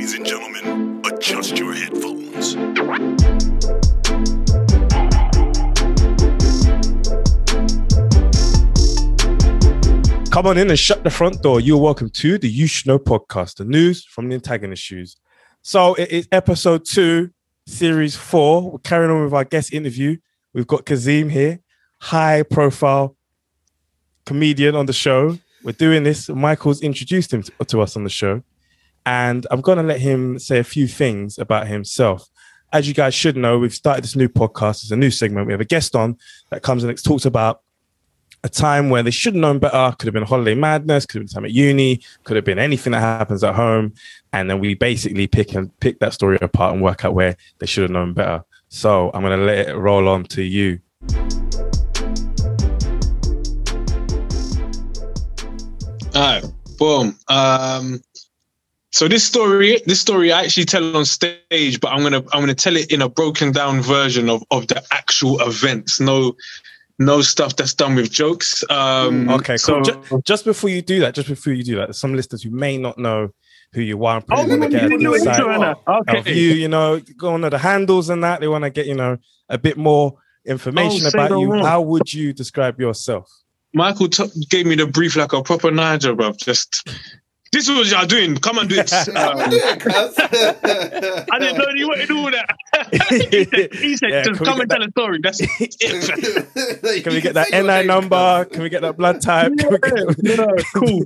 Ladies and gentlemen, adjust your headphones. Come on in and shut the front door. You're welcome to the You Shoe Know Podcast, the news from the antagonist shoes. So it is episode 2, series 4. We're carrying on with our guest interview. We've got Kazeem here, high profile comedian on the show. We're doing this. Michael's introduced him to us on the show. And I'm going to let him say a few things about himself. As you guys should know, we've started this new podcast. It's a new segment. We have a guest on that comes and talks about a time where they should have known better. Could have been holiday madness. Could have been time at uni. Could have been anything that happens at home. And then we basically pick that story apart and work out where they should have known better. So I'm going to let it roll on to you. All right, boom. So this story I actually tell on stage, but I'm gonna tell it in a broken down version of the actual events. No stuff that's done with jokes. Okay, so cool. Just before you do that, there's some listeners who may not know who you are. Oh, no, go on to the handles and that. They want to get a bit more information about you. Wrong. How would you describe yourself? Michael gave me the brief like a proper Niger, bruv. Just. This is what y'all doing. Come and do it. I didn't know you wanted to do that. He said yeah, just come and tell a story. That's it. Can we get that NI number? Can we get that blood type? Cool.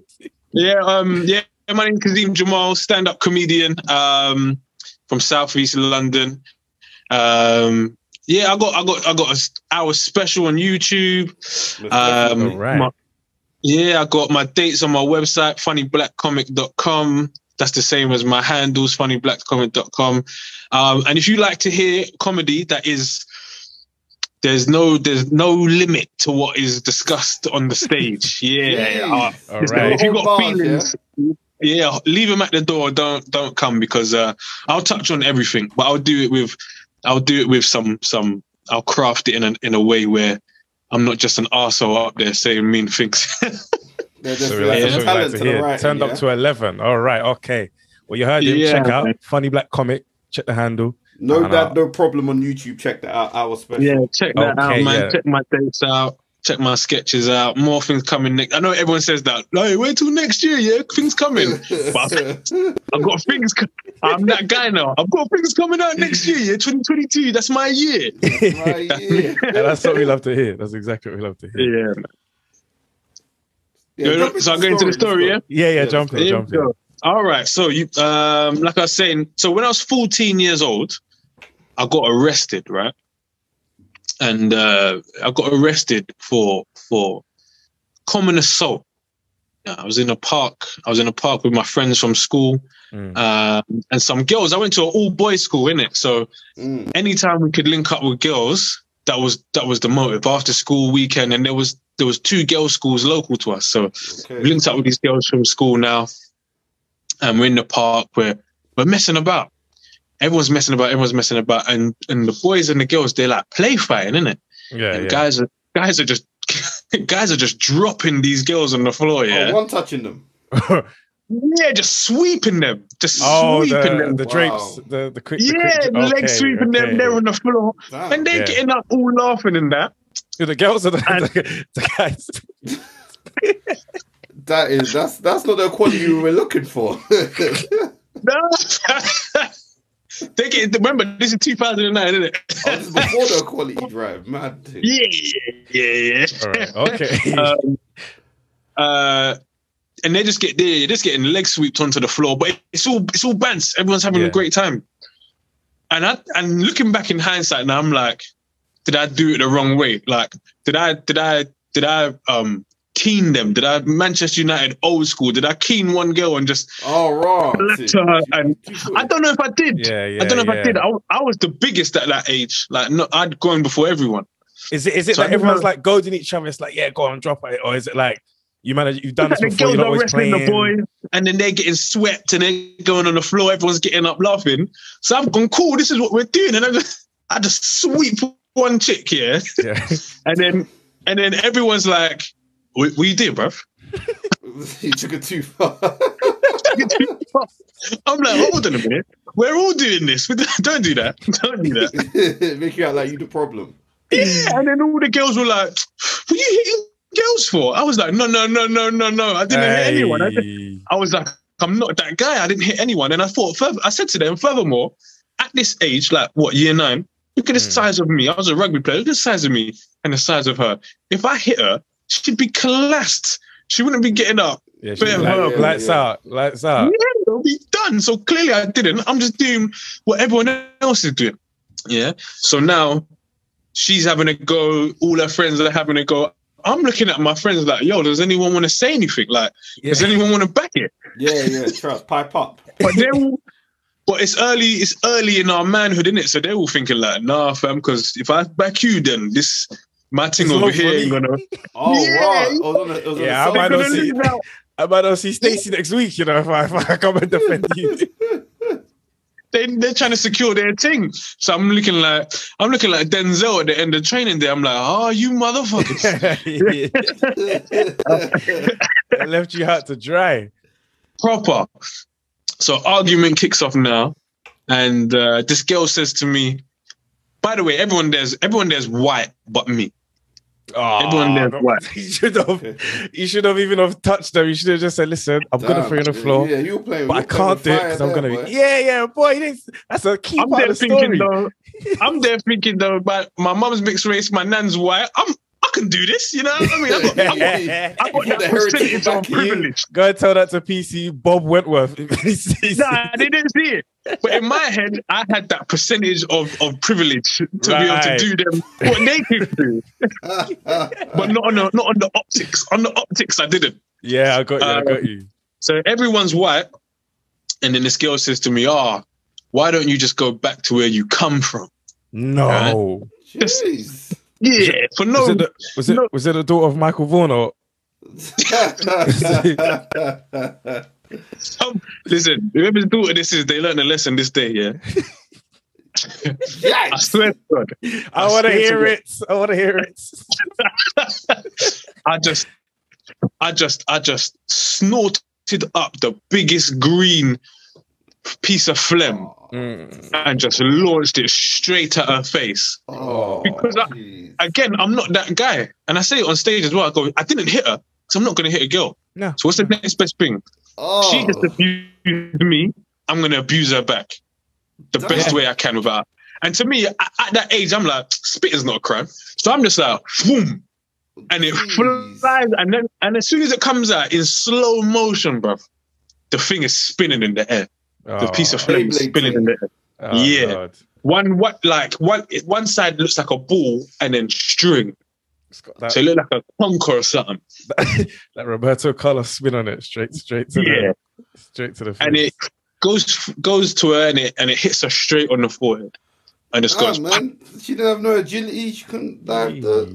Yeah. My name is Kazeem Jamal, stand-up comedian from Southeast London. I got an hour special on YouTube. All right. I got my dates on my website, funnyblackcomic.com. That's the same as my handles, funnyblackcomic.com. And if you like to hear comedy, that is, there's no limit to what is discussed on the stage. All right. If you got feelings, leave them at the door. Don't come because I'll touch on everything, but I'll do it with some. I'll craft it in a way where I'm not just an arsehole up there saying mean things. Turned up to 11. All right, okay. Well, you heard him. Check out Funny Black Comic. Check the handle. No problem on YouTube. Check that out. Our special. Yeah, check that out, man. Yeah. Check my dates out. Check my sketches out. More things coming next. I know everyone says that. No, wait till next year. Yeah, things coming. But I've got things. I'm that guy now. I've got things coming out next year. Yeah, 2022. That's my year. And that's what we love to hear. That's exactly what we love to hear. So I'm going to the story. Jump in. All right. So you, like I was saying. So when I was 14 years old, I got arrested. Right. And I got arrested for common assault. I was in a park with my friends from school, and some girls. I went to an all-boys school, innit? So anytime we could link up with girls, that was the motive. After school weekend, and there was 2 girls' schools local to us. So we linked up with these girls from school now, and we're in the park where we're messing about. Everyone's messing about, and the boys and the girls, they're like play fighting, innit? Yeah. Guys are just dropping these girls on the floor. Yeah, one touching them. Just sweeping them. Just sweeping them. The drapes, the quick. Leg sweeping them. They're on the floor, and they're getting up all laughing and that. Yeah, the girls are the guys. That's not the quality we were looking for. No. Remember, this is 2009, isn't it? This is before the quality drive, man. Yeah. All right, okay. And they're just getting leg sweeped onto the floor, but it's all bands. Everyone's having a great time. And looking back in hindsight now, I'm like, did I do it the wrong way? Like, did I keen them? Did I Manchester United old school? Did I keen one girl and just to her? And I don't know if I did. I did. I was the biggest at that age. Like, no, I'd gone before everyone. Is it so like everyone's like goading each other? It's like, yeah, go on, drop it. Or is it like you've done this before? The girls are wrestling the boys, and then they're getting swept, and they're going on the floor. Everyone's getting up laughing. So I've gone, cool. This is what we're doing, and I just sweep one chick here, and then everyone's like. What you did, bruv? You took it too far. I'm like, hold on a minute. We're all doing this. Don't do that. Don't do that. Make you out like you the problem. Yeah, and then all the girls were like, "Were you hitting girls for?" I was like, "No. I didn't hit anyone." I was like, "I'm not that guy. I didn't hit anyone." And I thought, I said to them, furthermore, at this age, like what, year 9, look at the size of me. I was a rugby player. Look at the size of me and the size of her. If I hit her, she'd be collapsed. She wouldn't be getting up. Yeah, she'd be like, lights out. Yeah, it'll be done. So clearly, I didn't. I'm just doing what everyone else is doing. Yeah. So now she's having a go. All her friends are having a go. I'm looking at my friends like, yo, does anyone want to say anything? Like, does anyone want to back it? Yeah, trust, pipe up. But they're all, but it's early in our manhood, innit? So they're all thinking like, nah, fam, because if I back you, then this my thing over here ain't gonna. Oh yeah. Wow! Yeah, I might not see Stacey next week. You know, if I come and defend you. They're trying to secure their thing. So I'm looking like Denzel at the end of training day. I'm like, oh, you motherfuckers. I left you out to dry. Proper. So argument kicks off now. And this girl says to me, by the way, everyone there's white but me. Oh, everyone there's white. You should have even have touched them. You should have just said, listen, I'm going to throw you on the floor. Yeah, you play, but I can't do it because I'm going to be... Yeah, boy, that's a key part of the story. I'm there thinking, though, but my mum's mixed race, my nan's white. I can do this, you know what I mean? I got the heritage on privilege. Go and tell that to PC Bob Wentworth. Nah, they didn't see it. But in my head, I had that percentage of privilege to be able to do them what they could do. But not on the optics. On the optics, I didn't. Yeah, I got you. So everyone's white. And then this girl says to me, why don't you just go back to where you come from? No. Jeez. Yeah, for no... Was it the daughter of Michael Vaughan or... listen, whoever's daughter this is, they learned a lesson this day, yeah? I swear to God. I want to hear it. I just snorted up the biggest green piece of phlegm and just launched it straight at her face. Oh, because I'm not that guy. And I say it on stage as well. I go, I didn't hit her because I'm not going to hit a girl. No. So what's the next best thing? Oh. She just abused me. I'm going to abuse her back the best way I can without her. And to me, at that age, I'm like, spit is not a crime. So I'm just like, boom. And it flies. And as soon as it comes out in slow motion, bruv, the thing is spinning in the air. The piece of flame spinning in the air. Oh, yeah. God. One side looks like a ball and then string. So it looked like a conker or something. That Roberto Carlos spin on it straight to the face. And it goes to her and it hits her straight on the forehead. And it's goes, man. She didn't have no agility. She couldn't dive the...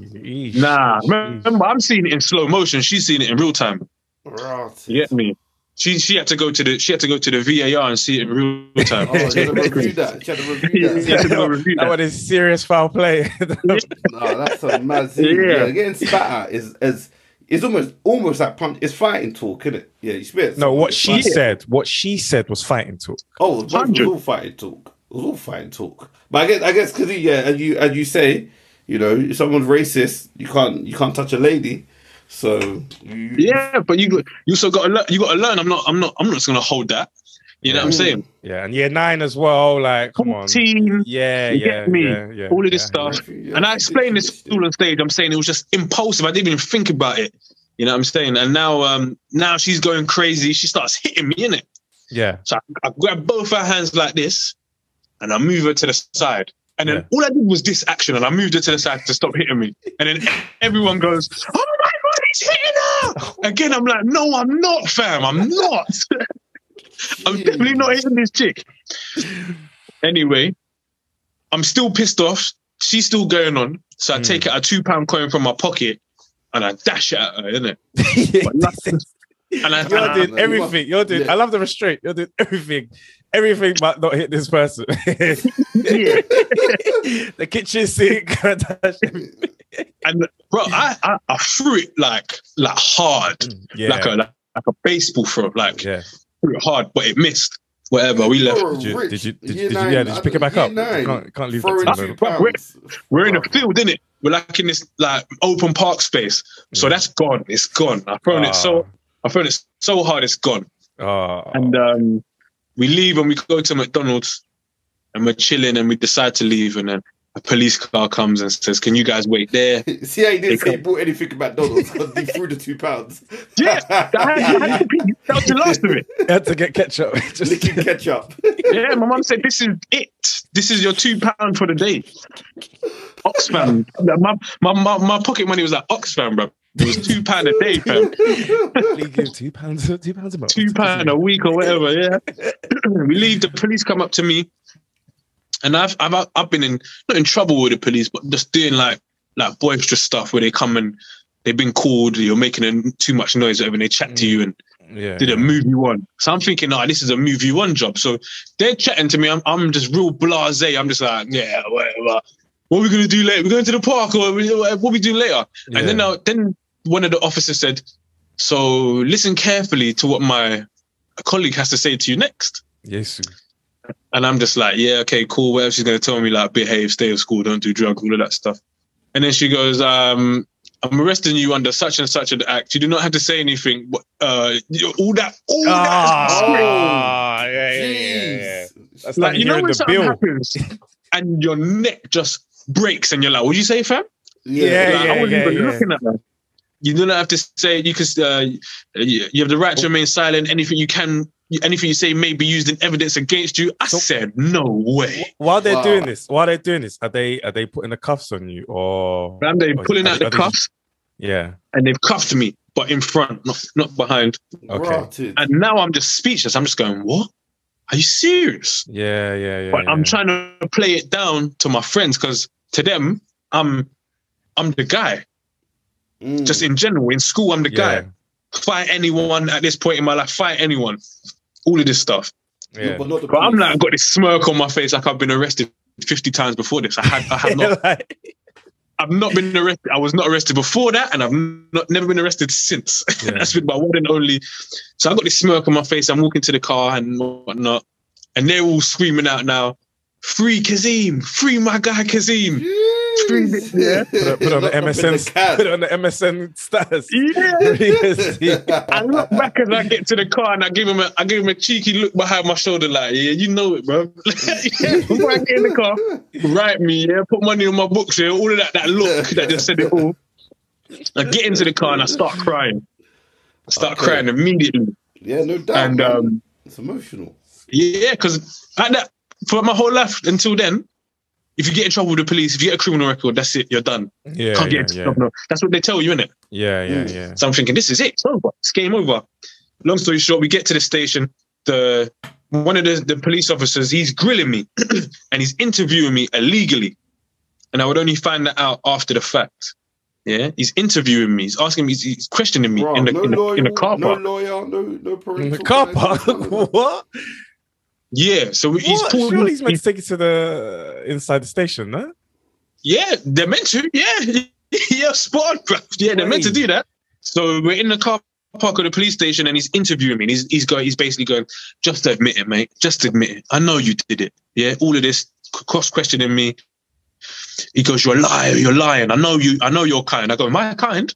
Nah. Remember, I'm seeing it in slow motion. She's seeing it in real time. Right. You get me? She had to go to the VAR and see it in real time. Oh, she had to review that. That one is serious foul play. No, that's a mad scene. Yeah, getting spat at is almost like punch. It's fighting talk, isn't it? Yeah, you spit. No, what she said was fighting talk. Oh, it was all fighting talk. It was all fighting talk. But I guess because as you say, you know, if someone's racist, you can't touch a lady. So yeah, but you still got to learn. You got to learn. I'm not just gonna hold that. You know what I'm saying? Yeah, and year 9 as well. Like, come on, team. Yeah, you get me. Yeah, all of this stuff. Yeah. And I explained this all on stage. I'm saying it was just impulsive. I didn't even think about it. You know what I'm saying? And now she's going crazy. She starts hitting me, innit? Yeah. So I grab both her hands like this, and I move her to the side. And then all I did was this action, and I moved her to the side to stop hitting me. And then everyone goes, "Oh my God, he's hitting her!" Again, I'm like, no, I'm not, fam. I'm not. I'm definitely not hitting this chick. Anyway, I'm still pissed off. She's still going on. So I take out a £2 coin from my pocket, and I dash it at her, innit? But nothing. And you're doing everything. You're doing. I love the restraint. You're doing everything. Everything but not hit this person. The kitchen sink. And bro, I threw it like hard. Like a baseball throw. Like threw it hard, but it missed. Whatever, we left. Did you pick it back up? Can't leave that to We're in a field, innit? We're like in this like open park space. So that's gone. It's gone. I've thrown it so hard, it's gone. And we leave and we go to McDonald's and we're chilling and we decide to leave, and then a police car comes and says, "Can you guys wait there?" See how he didn't say he bought anything at McDonald's because he threw the £2. Yeah, that was the last of it. I had to get ketchup. Just licking ketchup. Yeah, my mum said, "This is it. This is your £2 for the day." Oxfam. My pocket money was like Oxfam, bro. It was £2 a day, fam. You give £2 a month. £2 a week or whatever. Yeah. We leave. The police come up to me. And I've been in, not in trouble with the police, but just doing like boisterous stuff where they come and they've been called, you're making too much noise, whatever, and they chat to you and did a move you on. So I'm thinking, oh, this is a move you on job. So they're chatting to me. I'm just real blasé. I'm just like, yeah, whatever. What are we going to do later? We're going to the park, or what we do later? Yeah. And then one of the officers said, "So listen carefully to what my colleague has to say to you next." Yes. And I'm just like, yeah, okay, cool. Whatever she's going to tell me, like, behave, stay at school, don't do drugs, all of that stuff. And then she goes, "I'm arresting you under such and such an act. You do not have to say anything." But, all that. That's like, you know when something happens and your neck just breaks and you're like, "What'd you say, fam?" I wasn't even looking at that. You do not have to say. You have the right to remain silent. Anything you say may be used in evidence against you. I said, no way. While they're doing this, are they putting the cuffs on you, or? They're pulling out the cuffs. Yeah. And they've cuffed me, but in front, not behind. Okay. And now I'm just speechless. I'm just going, what? Are you serious? Yeah. But I'm trying to play it down to my friends, because to them, I'm the guy. Mm. Just in general, in school, I'm the guy. Fight anyone at this point in my life. Fight anyone. All of this stuff. Yeah. But I'm like, I've got this smirk on my face, like I've been arrested 50 times before this. I have not. I've not been arrested. I was not arrested before that, and I've never been arrested since. Yeah. That's been my one and only. So I've got this smirk on my face. I'm walking to the car and whatnot, and they're all screaming out now, "Free Kazeem! Free my guy Kazeem!" Yeah. Put on the MSN. Put on the MSN status. Yeah. I look back as I get to the car and I give him a cheeky look behind my shoulder, like, yeah, you know it, bro. Before I get in the car, write me, yeah, put money on my books, yeah, all of that look that just said it all. I get into the car and I start crying. I start crying immediately. Yeah, no doubt. And it's emotional. Yeah, because like that for my whole life until then. If you get in trouble with the police, if you get a criminal record, that's it, you're done. Yeah, Can't get into trouble. That's what they tell you, innit? Yeah. So I'm thinking, this is it. It's over. It's game over. Long story short, we get to the station. One of the police officers, he's grilling me and he's interviewing me illegally. And I would only find that out after the fact. Yeah? He's interviewing me. He's asking me, he's questioning me in the car park. No lawyer, no parole. In the car park? What? Yeah, so he's pulled. Surely he's meant to take you to the inside the station, no? Yeah, they're meant to. Yeah, yeah, spot on, bro. Yeah, they're meant to do that. So we're in the car park of the police station, and he's interviewing me. And he's basically going, "Just admit it, mate. Just admit it. I know you did it." Yeah, all of this cross questioning me. He goes, "You're a liar. You're lying. I know you. I know your kind." I go, "My kind?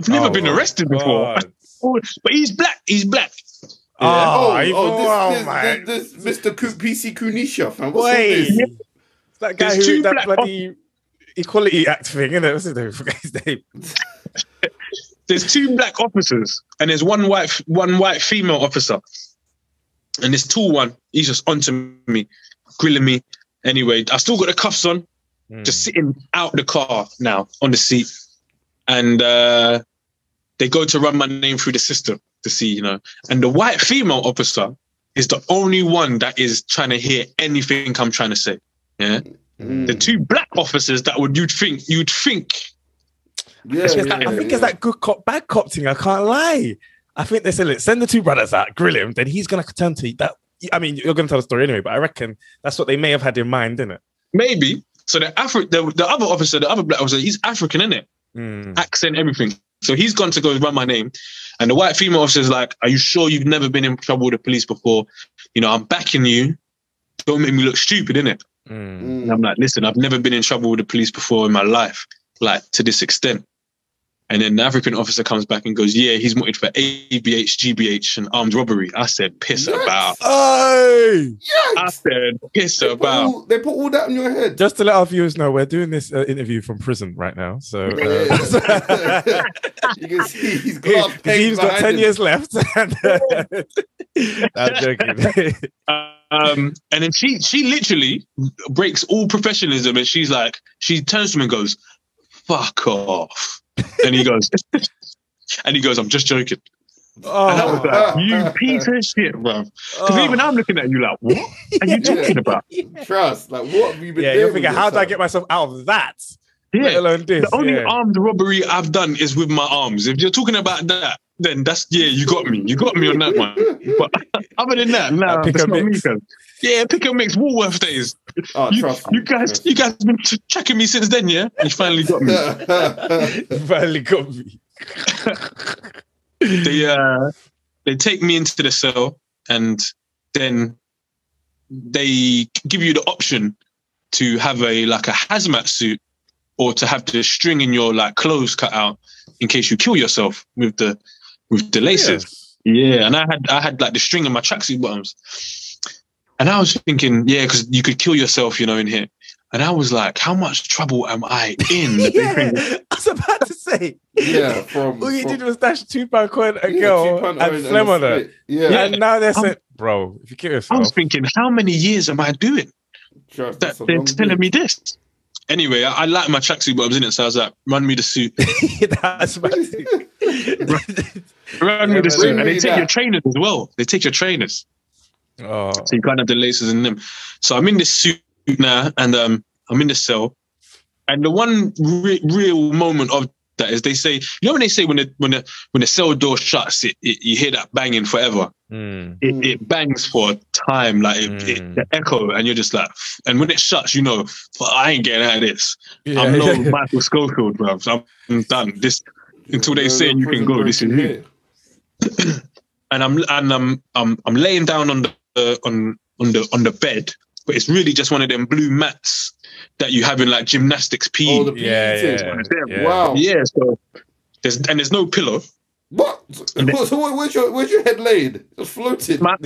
I've never been arrested before." But he's black. He's black. Yeah. This Mr. PC Kunisha, fam. Wait, that guy who did that bloody Equality Act thing, innit? What's his name? I forgot his name. There's two black officers and there's one white female officer. And this tall one, he's just onto me, grilling me. Anyway, I still got the cuffs on, just sitting out the car now on the seat. And they go to run my name through the system. To see, you know, and the white female officer is the only one that is trying to hear anything I'm trying to say. Yeah, the two black officers that would you'd think. Yeah, I think it's that good cop bad cop thing. I can't lie. I think they said, "Look, send the two brothers out, grill him, then he's gonna turn to that." I mean, you're gonna tell the story anyway, but I reckon that's what they may have had in mind, innit? Maybe. So the other black officer, he's African, innit? Accent, everything. So he's gone to go and run my name. And the white female officer's like, are you sure you've never been in trouble with the police before? You know, I'm backing you. Don't make me look stupid, innit? Mm. And I'm like, listen, I've never been in trouble with the police before in my life, like to this extent. And then the African officer comes back and goes, yeah, he's wanted for ABH, GBH and armed robbery. I said, piss about. Hey! Yes! I said, piss about. They put all that on your head. Just to let our viewers know, we're doing this interview from prison right now. So you can see he's got, he's got 10 years left. I'm joking. And then she literally breaks all professionalism and she's like, she turns to him and goes, fuck off. And he goes, I'm just joking. Oh, and I was like, you piece of shit, bro. Because even I'm looking at you like, what are you talking about? Trust, like, what have you been doing? You're thinking, how do I get myself out of that? Yeah. Let alone this. The only armed robbery I've done is with my arms. If you're talking about that, then that's, yeah, you got me. You got me on that one. But other than that, nah, that's not me, cause. Yeah, pick and mix Woolworth days. Oh, you guys been tracking me since then, yeah? And you finally got me. They take me into the cell and then they give you the option to have a hazmat suit or to have the string in your clothes cut out in case you kill yourself with the laces. Yeah, yeah. And I had the string in my tracksuit bottoms. And I was thinking, yeah, because you could kill yourself, you know, in here. And I was like, how much trouble am I in? I was about to say. Yeah, all you did was dash £2 coin a girl and phlegm on her. Yeah. And now they're saying, bro, if you kill yourself. I was thinking, how many years am I doing that they're telling me this? Anyway, I like my tracksuit, but I was in it, so I was like, run me the suit. That's my suit. Run me the suit. And they take your trainers as well. They take your trainers. Oh. So you can't have the laces in them. So I'm in this suit now, and I'm in the cell. And the one real moment of that is they say, you know, when they say when the cell door shuts, you hear that banging forever. Mm. It bangs for a time, the echo, and you're just like. And when it shuts, you know, I ain't getting out of this. Yeah. I'm no Michael Schofield, bro. So I'm done. This until they say you can go. This is it. And I'm laying down on the bed, but it's really just one of them blue mats that you have in gymnastics PE. Oh, the PE things. Yeah. Wow. Yeah. So there's no pillow. What? So where's your head laid? It's floated. My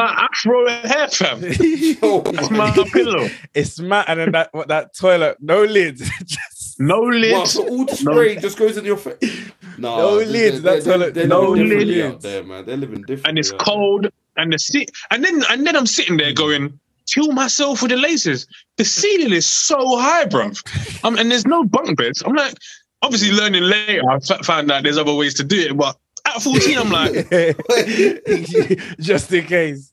afro hair, fam. It's my pillow. It's matte, and then that toilet, no lid. No lid. Wow, so all the spray just goes in your face. No lid. That toilet. No lid out there, man. They're living different. And it's cold. There. And then I'm sitting there going, kill myself with the laces. The ceiling is so high, bruv. And there's no bunk beds. I'm like, obviously learning later, I found out there's other ways to do it. But at 14, I'm like, just in case.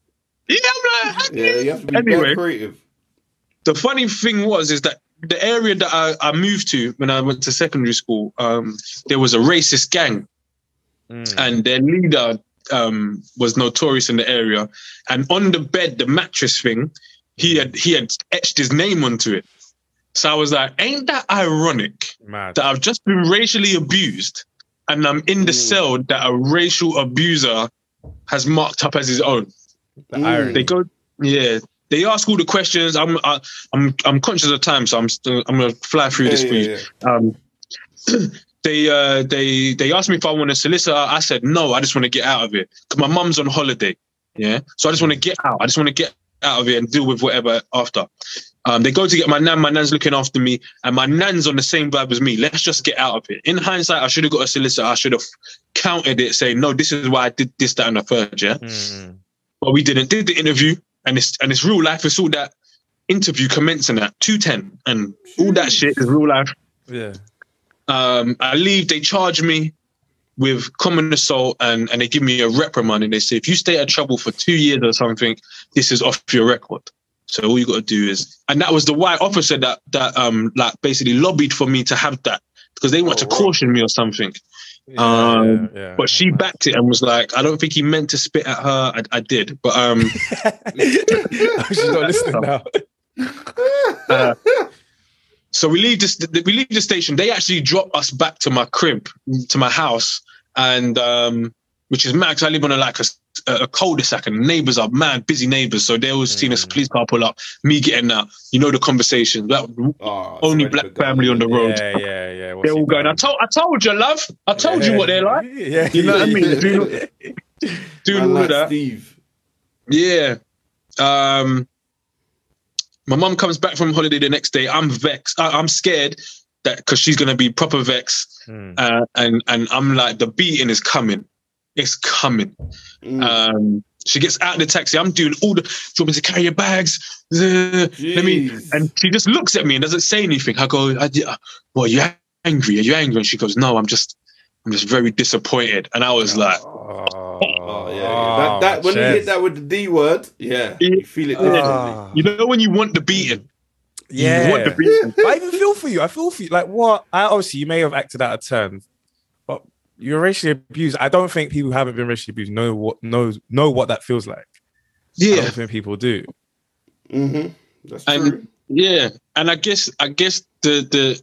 Yeah, I'm like, you have to be creative. The funny thing is that the area that I moved to when I went to secondary school, there was a racist gang, and their leader was notorious in the area. And on the bed, the mattress thing, he had etched his name onto it. So I was like, ain't that ironic? Mad. That I've just been racially abused and I'm in the cell that a racial abuser has marked up as his own. They go, yeah. They ask all the questions. I'm conscious of time, so I'm gonna fly through this for you. They asked me if I want a solicitor. I said no. I just want to get out of here because my mum's on holiday. Yeah, so I just want to get out. I just want to get out of here and deal with whatever after. They go to get my nan. My nan's looking after me, and my nan's on the same vibe as me. Let's just get out of here. In hindsight, I should have got a solicitor. I should have countered it, saying no. This is why I did this, that, and the third. Yeah, but we didn't. Did the interview, and it's real life. It's all that interview commencing at 2:10, and all that shit is real life. Yeah. I leave, they charge me with common assault and they give me a reprimand and they say, if you stay out of trouble for 2 years or something, this is off your record. So all you got to do is, and that was the white officer that basically lobbied for me to have that because they wanted to caution me or something. Yeah, but she backed it and was like, I don't think he meant to spit at her. I did, but, she's not listening now. So we leave the station. They actually drop us back to my crib, to my house, and which is mad because I live on a cul-de-sac, and neighbours are mad, busy neighbours. So they always seen us, police car pull up, me getting out. You know the conversation. Only black family on the road. Yeah. They're all going, I told you, love. I told you what they're like. Yeah. You know what I mean? Doing all of that. Steve. Yeah. My mum comes back from holiday the next day. I'm vexed. I'm scared that because she's going to be proper vexed. And I'm like, the beating is coming. It's coming. She gets out of the taxi. I'm doing all the, do you want me to carry your bags? And she just looks at me and doesn't say anything. I go, well, are you angry? And she goes, no, I'm just very disappointed. And I was like, that when you hit that with the D word, you feel it. You know when you want the beating. Yeah. You want the beating. I even feel for you. Like, what? Obviously, you may have acted out of turn, but you're racially abused. I don't think people who haven't been racially abused know what that feels like. Yeah. I don't think people do. Mm-hmm. That's true. Yeah. And I guess the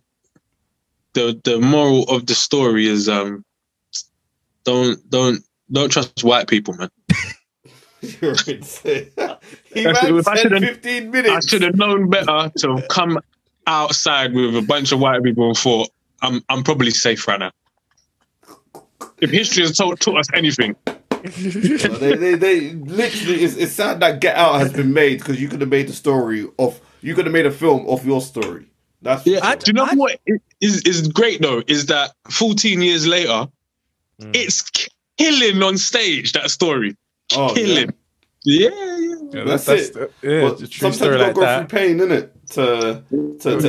moral of the story is don't trust white people, man. You're insane. I said 15 minutes. I should have known better to come outside with a bunch of white people and thought, I'm probably safe right now. If history has taught us anything. they literally, it's sad that Get Out has been made because you could have made a film of your story. That's do you know what is great though is that 14 years later, it's killing on stage, that story. Killing. Yeah. That's it. Well, sometimes you like go through pain, innit? To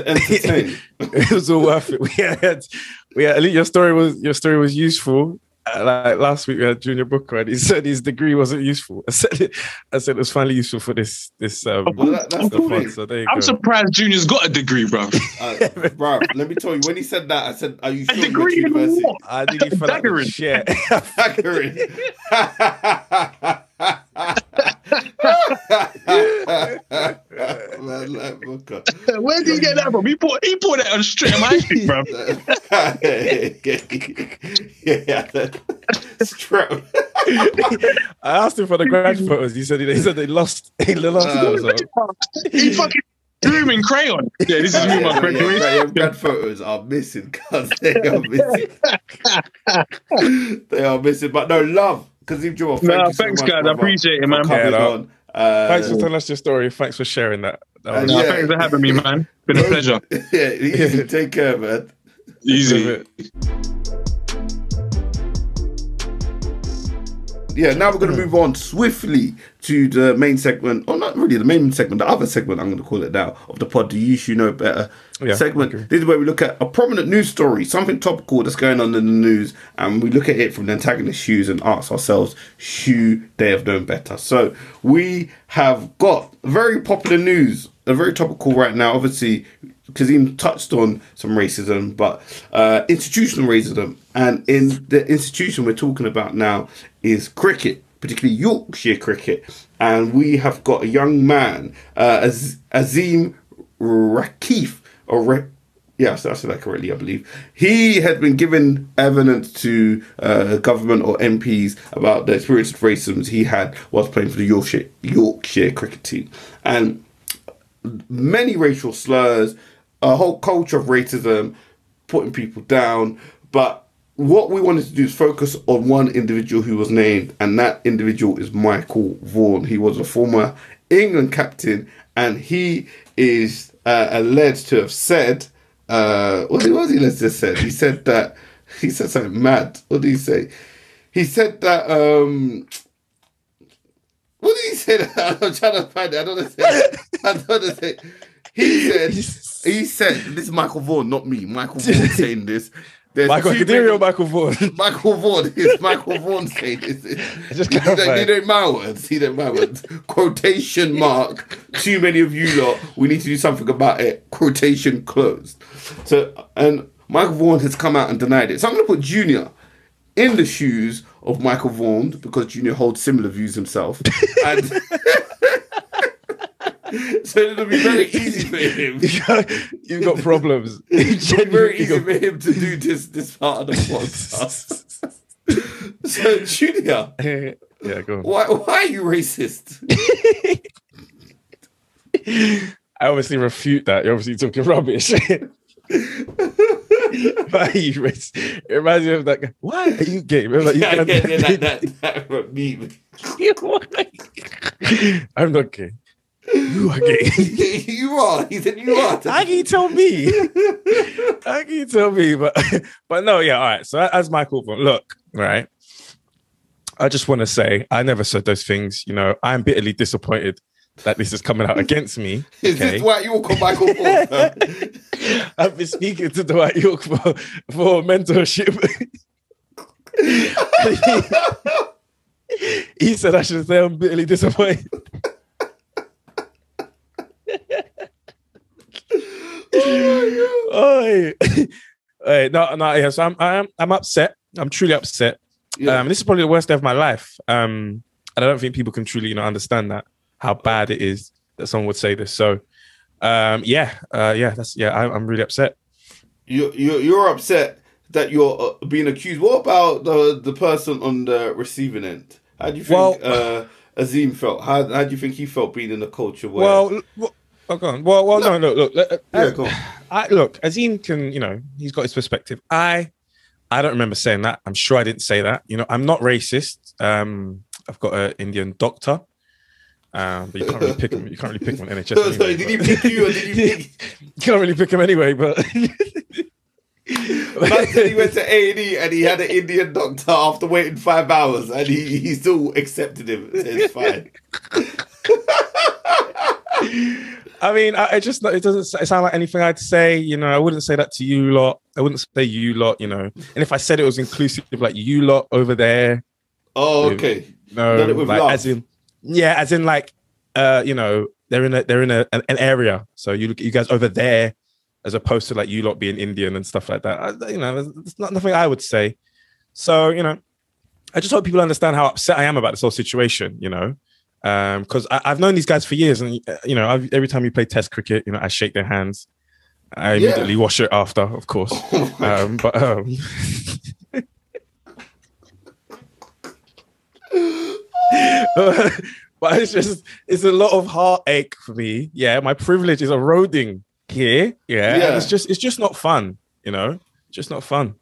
entertain. It was all worth it. Your story was useful. Like last week we had Junior Booker and he said his degree wasn't useful. I said it was finally useful for this I'm surprised Junior's got a degree, bro. Bro, let me tell you, when he said that, I said, are you sure? A degree in what? I didn't feel like the shit. Where did he get that from? He poured that on straight my feet, bro. Straight. I asked him for the grand photos. He said they lost. He fucking drew him in crayon. Yeah, this is me. My grand photos are missing because they are missing. But no love. Kazeem Jamal, thanks guys, I appreciate it, man. Thanks for telling us your story. Thanks for sharing that. Thanks for having me, man. Been a pleasure. Easy. Take care, man. Easy. Yeah, now we're going to move on swiftly to the main segment, or not really the main segment, the other segment, I'm going to call it now, of the pod, the You Shoe Know Better segment. Okay. This is where we look at a prominent news story, something topical that's going on in the news, and we look at it from the antagonist's shoes and ask ourselves, should they have known better? So we have got very popular news, very topical right now, obviously. Kazeem touched on some racism, but institutional racism. And in the institution we're talking about now is cricket, particularly Yorkshire cricket. And we have got a young man, Azeem Rafiq, I said that correctly, I believe. He had been given evidence to government or MPs about the experience of racism he had whilst playing for the Yorkshire cricket team. And many racial slurs, a whole culture of racism, putting people down. But what we wanted to do is focus on one individual who was named, and that individual is Michael Vaughan. He was a former England captain, and he is alleged to have said, what was he alleged to have said? He said something mad. What did he say? He said that, what did he say? I'm trying to find it. I don't know. He said, this is Michael Vaughan, not me. Michael Vaughan saying this. Michael Vaughan. It's Michael Vaughan saying this. These are my words. Quotation mark. Too many of you lot. We need to do something about it. Quotation closed. So, and Michael Vaughan has come out and denied it. So I'm going to put Junior in the shoes of Michael Vaughan because Junior holds similar views himself. And So it'll be very easy for him. You've got problems. It'll be very easy for him to do this part of the podcast. So, Junior, yeah, go on. Why are you racist? I obviously refute that. You're obviously talking rubbish. Why are you racist? It reminds me of that guy. Why are you gay? Remember, like, you that meme. I'm not gay. You are gay. You are. He said you are. How can you tell me? How can you tell me? But no, yeah, all right. So as Michael Vaughan, look, right? I just want to say I never said those things. You know, I'm bitterly disappointed that this is coming out against me. Is this Dwight York or Michael Vaughan? I've been speaking to Dwight York for mentorship. He said I should say I'm bitterly disappointed. Oh my God. Hey, no, yeah. So I'm upset. I'm truly upset. Yeah. This is probably the worst day of my life. And I don't think people can truly, understand that how bad it is that someone would say this. So, I'm really upset. You're upset that you're being accused. What about the person on the receiving end? How do you think Azeem felt? How do you think he felt being in a culture where? Look, Azeem can, he's got his perspective. I don't remember saying that. I'm sure I didn't say that. I'm not racist. I've got an Indian doctor, but you can't really pick him. You can't really pick him on NHS. Anyway, did he pick you or did he pick? You can't really pick him anyway. But man said he went to A&E and he had an Indian doctor after waiting 5 hours, and he still accepted him. It's fine. I mean, it doesn't sound like anything I'd say. I wouldn't say that to you lot. I wouldn't say you lot, And if I said it was inclusive, like you lot over there. Oh, okay. They're in an area. So you guys over there, as opposed to like you lot being Indian and stuff like that. It's nothing I would say. So I just hope people understand how upset I am about this whole situation. Because I've known these guys for years, and every time we play Test cricket, I shake their hands. I immediately wash it after, of course. But it's a lot of heartache for me. Yeah, my privilege is eroding here. Yeah. It's just not fun. Just not fun.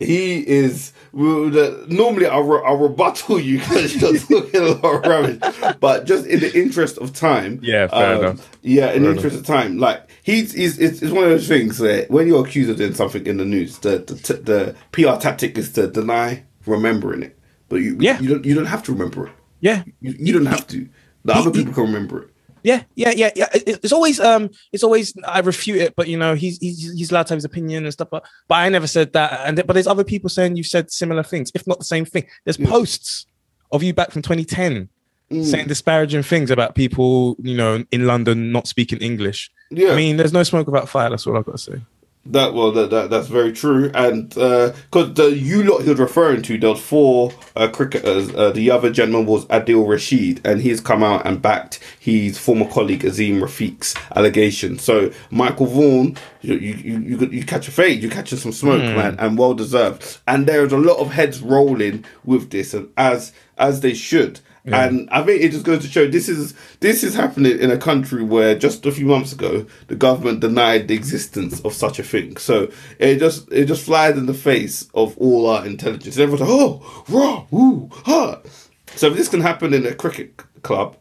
He is. Normally, I'll rebuttal you because you're talking a lot of rubbish. But just in the interest of time, fair enough. Yeah, in the interest of time, like it's one of those things that when you're accused of doing something in the news, the PR tactic is to deny remembering it. But you don't have to remember it. Yeah, you don't have to. The other people can remember it. Yeah. It's always I refute it, but he's allowed to have his opinion and stuff. But I never said that. But there's other people saying you've said similar things, if not the same thing. There's posts of you back from 2010 saying disparaging things about people, in London not speaking English. Yeah, I mean, there's no smoke without fire. That's all I've got to say. That's very true, and because the you lot he was referring to, there was four cricketers. The other gentleman was Adil Rashid, and he's come out and backed his former colleague Azeem Rafiq's allegations. So Michael Vaughan, you catch a fade, you catch some smoke, man, and well deserved. And there is a lot of heads rolling with this, and as they should. Yeah. And I think it just goes to show this is happening in a country where just a few months ago the government denied the existence of such a thing. So it just flies in the face of all our intelligence. And everyone's like, oh, raw, woo, ha. So if this can happen in a cricket club,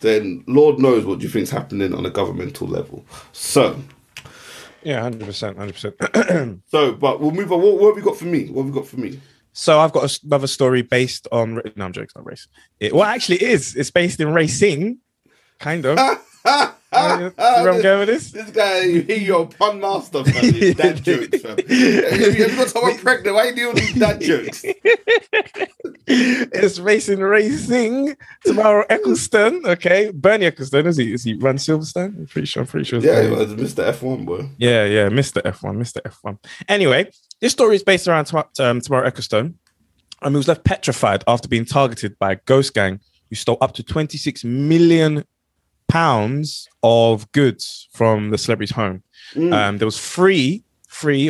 then Lord knows what you think's happening on a governmental level. So yeah, 100%. So, but we'll move on. What have you got for me? What have you got for me? So I've got another story based on... No, I'm joking, it's not race. It actually is. It's based in racing, kind of. You know where I'm going with this? This guy, you're a pun master, fam. It's dad jokes, fam. You've got someone pregnant. Why do you need dad jokes? It's racing. Tomorrow, Ecclestone, okay? Bernie Ecclestone, is he run Silverstone? I'm pretty sure. Yeah, it was Mr. F1, boy. Yeah, Mr. F1. Anyway... This story is based around Tamara Ecclestone, and he was left petrified after being targeted by a ghost gang who stole up to £26 million £5 of goods from the celebrity's home. There was three gang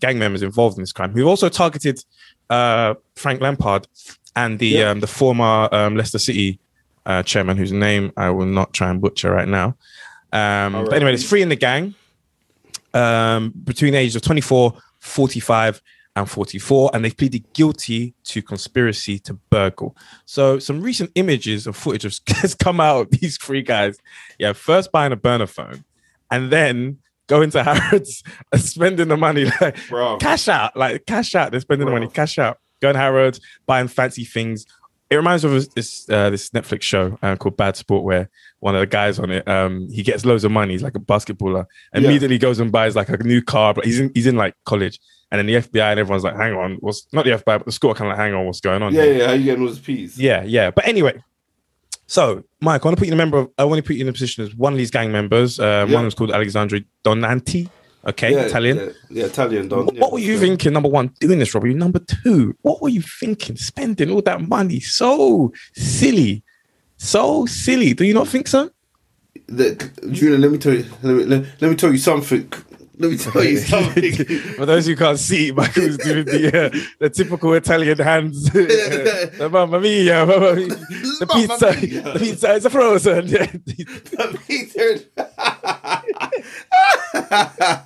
members involved in this crime who also targeted Frank Lampard and the former Leicester City chairman, whose name I will not try and butcher right now. Right. But anyway, there's three in the gang between the ages of 24, 45 and 44, and they pleaded guilty to conspiracy to burgle. So some recent images of footage has come out of these three guys. Yeah, first buying a burner phone and then going to Harrods and spending the money, like, cash out. They're spending the money, cash out. Going to Harrods, buying fancy things. It reminds me of this Netflix show called Bad Sport, where one of the guys on it, he gets loads of money. He's like a basketballer. Immediately goes and buys like a new car, but he's in like college. And then the FBI and everyone's like, hang on. Not the FBI, but the school kind of like, hang on, what's going on? Yeah, how you getting all this peas? Yeah. But anyway, so Mike, I want to put you in a position as one of these gang members. One was called Alexandre Donanti. Okay, yeah, Italian. Yeah, Italian. Don. What were you thinking, number one, doing this robbery? Number two, what were you thinking, spending all that money? So silly. Do you not think so? Julian, let me tell you. Let me tell you something. Let me tell you something. For those who can't see, Michael's doing the typical Italian hands. Mamma mia, mamma mia. The pizza is frozen. The pizza.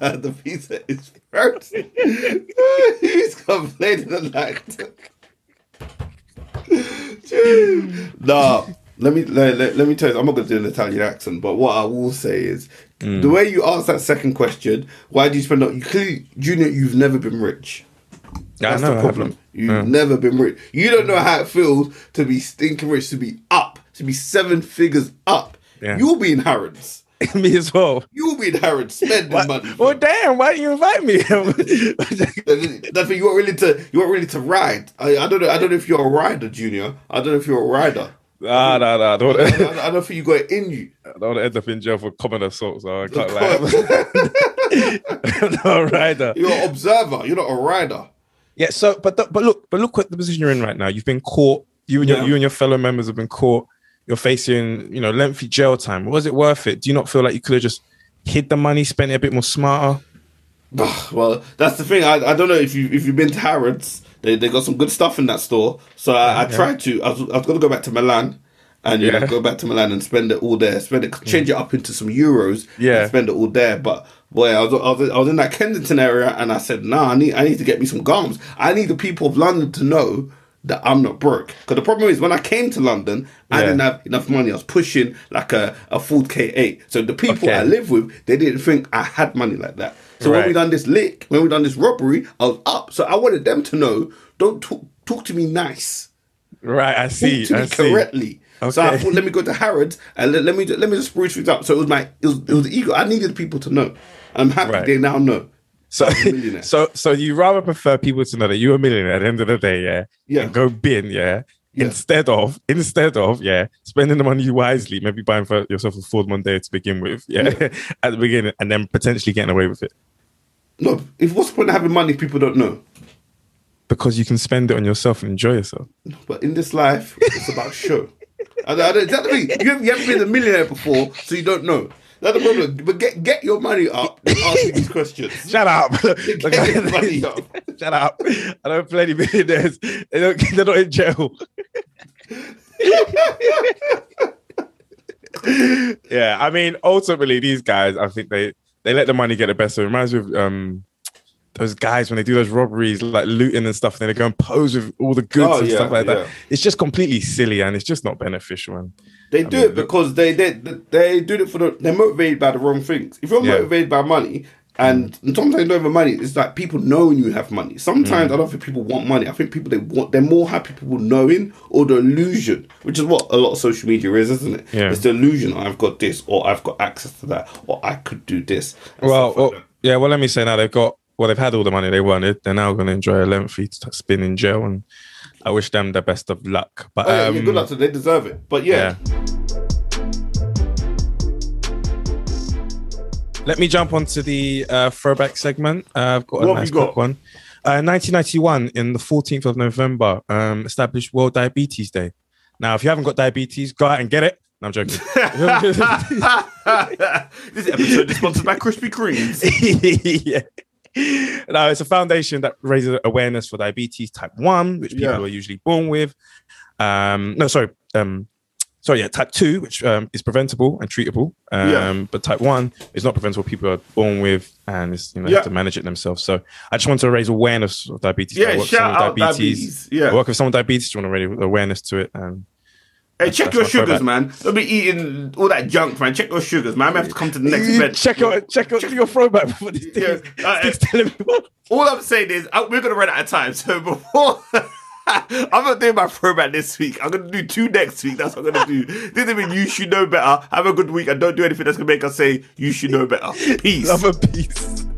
The pizza is frozen. He's complaining and like. Nah. Let me tell you, I'm not going to do an Italian accent, but what I will say is the way you asked that second question, why do you spend up? You clearly, Junior, you've never been rich. That's the problem. You've never been rich. You don't know how it feels to be stinking rich, to be up, to be seven figures up. Yeah. You'll be in Harrods. Me as well. You'll be in Harrods spending money. Well, damn! Why didn't you invite me? Nothing. You weren't really to ride. I don't know if you're a rider, Junior. I don't know if you're a rider. No. I don't think you got it in you. I don't want to end up in jail for common assault, so I can't lie. I'm not a rider. You're an observer. You're not a rider. Yeah. So, but look at the position you're in right now. You've been caught. You and your fellow members have been caught. You're facing, lengthy jail time. Was it worth it? Do you not feel like you could have just hid the money, spent it a bit more smarter? Well, that's the thing. I don't know if you've been to Harrods. They got some good stuff in that store. So I tried to. I was going to go back to Milan and go back to Milan and spend it all there. Change it up into some euros and spend it all there. But boy, I was in that Kensington area and I said, nah, I need to get me some gums. I need the people of London to know that I'm not broke. Because the problem is when I came to London, I didn't have enough money. I was pushing like a Ford K8. So the people I live with, they didn't think I had money like that. So when we done this lick, when we done this robbery, I was up. So I wanted them to know, don't talk to me nice. Right, I see. Talk to me correctly. Okay. So I thought, let me go to Harrods and let me just spruce things up. So it was the ego. I needed people to know. I'm happy they now know. So you rather prefer people to know that you're a millionaire at the end of the day, and go bin, Instead of spending the money wisely, maybe buying for yourself a Ford Mondeo to begin with, at the beginning, and then potentially getting away with it. No, what's the point of having money if people don't know? Because you can spend it on yourself and enjoy yourself. No, but in this life, it's about show. You haven't been a millionaire before, so you don't know. That's the problem. But get your money up and ask these questions. Shut up. Get your money up. Shut up. I don't play any millionaires. They're not in jail. Yeah, I mean, ultimately, these guys, I think they let the money get the best of them. It reminds me of those guys when they do those robberies, like looting and stuff, and then they go and pose with all the goods and stuff like that. It's just completely silly and it's just not beneficial. And they do it because they do it they're motivated by the wrong things. If you're motivated by money, and sometimes you don't have money, it's like people knowing you have money. Sometimes I don't think people want money. I think they're more happy people knowing or the illusion, which is what a lot of social media is, isn't it? Yeah. It's the illusion, I've got this, or I've got access to that, or I could do this. Well, let me say now they've had all the money they wanted. They're now going to enjoy a lengthy spin in jail, and I wish them the best of luck. But good luck to them. They deserve it. But let me jump onto the throwback segment. I've got a nice quick one. 1991, in the 14th of November, established World Diabetes Day. Now, if you haven't got diabetes, go out and get it. No, I'm joking. This episode is sponsored by Krispy Kremes. Yeah. Now, it's a foundation that raises awareness for diabetes type 1, which people are usually born with. Type 2, which is preventable and treatable. But type 1 is not preventable. People are born with, and it's, they have to manage it themselves. So I just want to raise awareness of diabetes. Yeah, shout out diabetes. Yeah. I work with someone with diabetes. You want to raise awareness to it. Hey, check your sugars, man. Don't be eating all that junk, man. Check your sugars, man. I have to come to the next event. Check your throwback before this thing. All I'm saying is we're going to run out of time. So before... I'm not doing my throwback this week. I'm going to do 2 next week. That's what I'm going to do. This has been You Should Know Better. Have a good week and don't do anything that's going to make us say You Should Know Better. Peace. Love and peace.